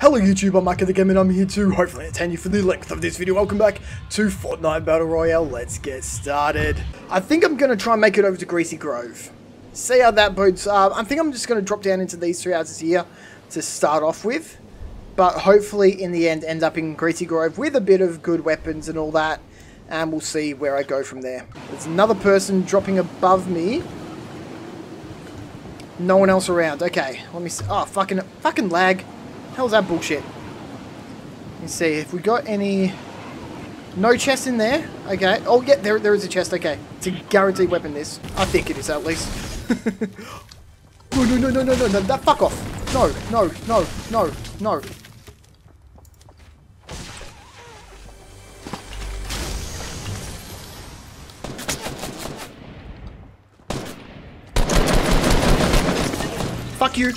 Hello YouTube, I'm Mike of the Game and I'm here to hopefully entertain you for the length of this video. Welcome back to Fortnite Battle Royale. Let's get started. I think I'm going to try and make it over to Greasy Grove. See how that boots up. I think I'm just going to drop down into these 3 houses here to start off with. But hopefully in the end up in Greasy Grove with a bit of good weapons and all that. And we'll see where I go from there. There's another person dropping above me. No one else around. Okay, let me see. Oh, fucking lag. How's that bullshit? Let's see if we got any. No chest in there. Okay. Oh yeah, there is a chest. Okay, it's a guaranteed weapon. This, I think it is at least. No. That fuck off. No. Fuck you.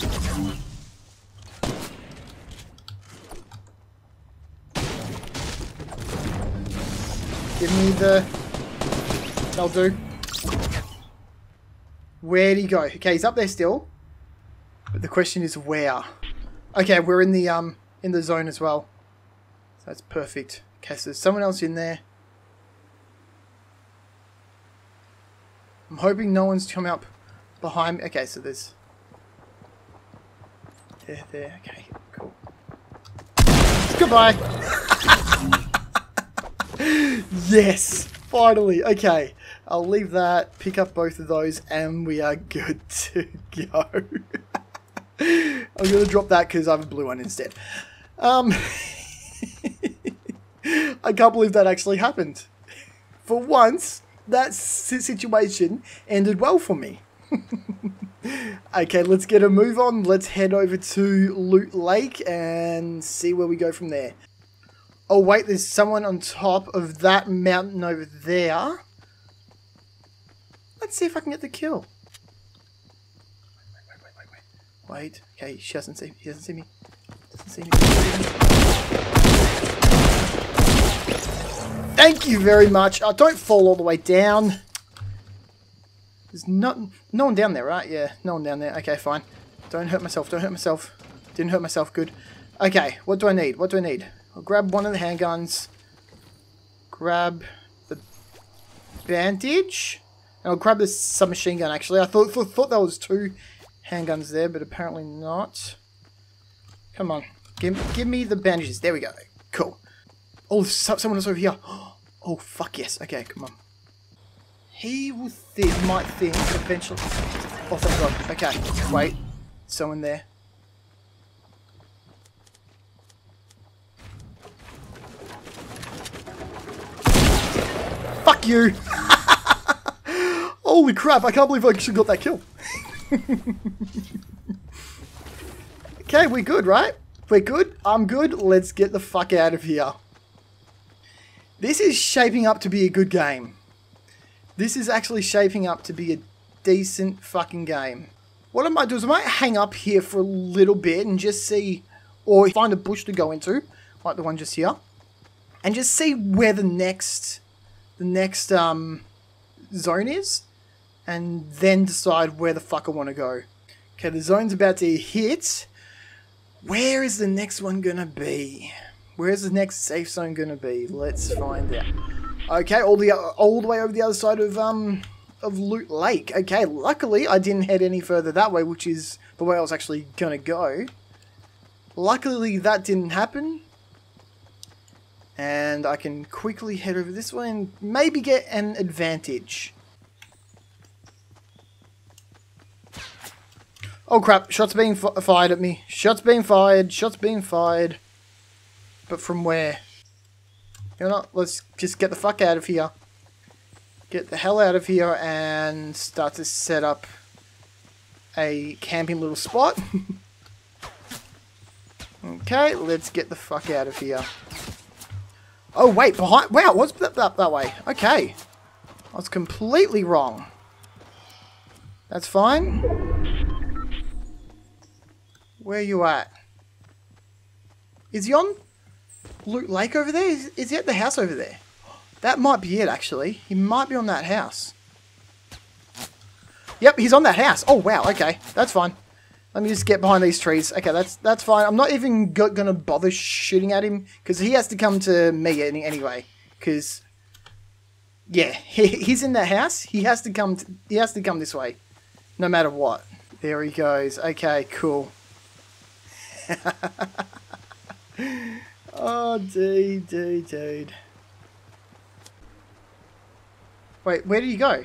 Give me the... That'll do. Where'd he go? Okay, he's up there still. But the question is where? Okay, we're in the zone as well. So that's perfect. Okay, so there's someone else in there. I'm hoping no one's come up behind me. Okay, so there's... There. Okay, cool. Goodbye! Yes, finally. Okay, I'll leave that, pick up both of those, and we are good to go. I'm going to drop that because I have a blue one instead. I can't believe that actually happened. For once, that situation ended well for me. Okay, let's get a move on. Let's head over to Loot Lake and see where we go from there. Oh wait, there's someone on top of that mountain over there. Let's see if I can get the kill. Wait. Okay, she doesn't see me. He doesn't see me. Thank you very much. Oh, don't fall all the way down. There's no one down there, right? Yeah, no one down there. Okay, fine. Don't hurt myself. Didn't hurt myself. Good. Okay, what do I need? I'll grab one of the handguns, grab the bandage, and I'll grab this submachine gun actually. I thought there was 2 handguns there, but apparently not. Come on, give me the bandages. There we go. Cool. Oh, someone else over here. Oh, fuck yes. Okay, come on. He will might think eventually. Oh, thank God. Okay, wait. Someone there. Fuck you! Holy crap, I can't believe I actually got that kill. Okay, we're good, right? We're good, I'm good, let's get the fuck out of here. This is shaping up to be a good game. This is actually shaping up to be a decent fucking game. What I might do is I might hang up here for a little bit and just see, or find a bush to go into, like the one just here, and just see where the next... zone is, and then decide where the fuck I want to go. Okay, the zone's about to hit. Where is the next one gonna be? Where is the next safe zone gonna be? Let's find out. Okay, all the way over the other side of Loot Lake. Okay, luckily I didn't head any further that way, which is the way I was actually gonna go. Luckily that didn't happen. And I can quickly head over this way and maybe get an advantage. Oh crap, shots being fired at me. Shots being fired. But from where? You know what, let's just get the fuck out of here. Get the hell out of here and start to set up a camping little spot. Okay, let's get the fuck out of here. Oh wait, behind, wow, what's that way? Okay. I was completely wrong. That's fine. Where you at? Is he on Loot Lake over there? Is he at the house over there? That might be it actually. He might be on that house. Yep, he's on that house. Oh wow, okay. That's fine. Let me just get behind these trees. Okay, that's fine. I'm not even gonna bother shooting at him because he has to come to me anyway. Because yeah, he's in that house. He has to come. He has to come this way, no matter what. There he goes. Okay, cool. Oh, dude. Wait, where did he go?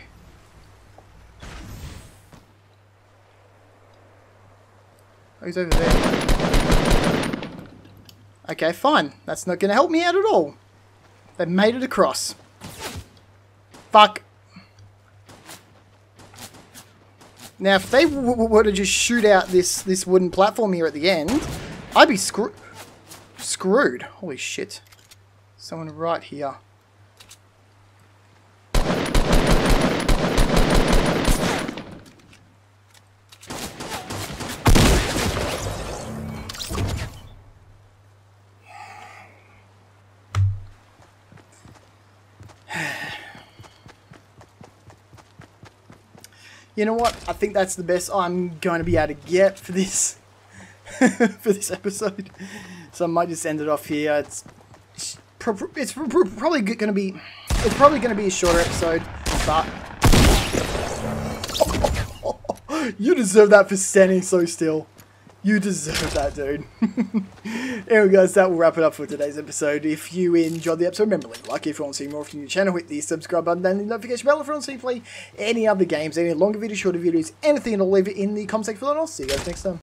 Oh, he's over there. Okay, fine. That's not going to help me out at all. They've made it across. Fuck. Now, if they were to just shoot out this wooden platform here at the end, I'd be screwed. Holy shit. Someone right here. You know what? I think that's the best I'm going to be able to get for this episode. So I might just end it off here. It's probably going to be a shorter episode, but you deserve that for standing so still. You deserve that, dude. Anyway, guys, that will wrap it up for today's episode. If you enjoyed the episode, remember leave a like. If you want to see more from your channel, hit the subscribe button and the notification bell if you want to see play any other games, any longer videos, shorter videos, anything. I'll leave it in the comment section below. And I'll see you guys next time.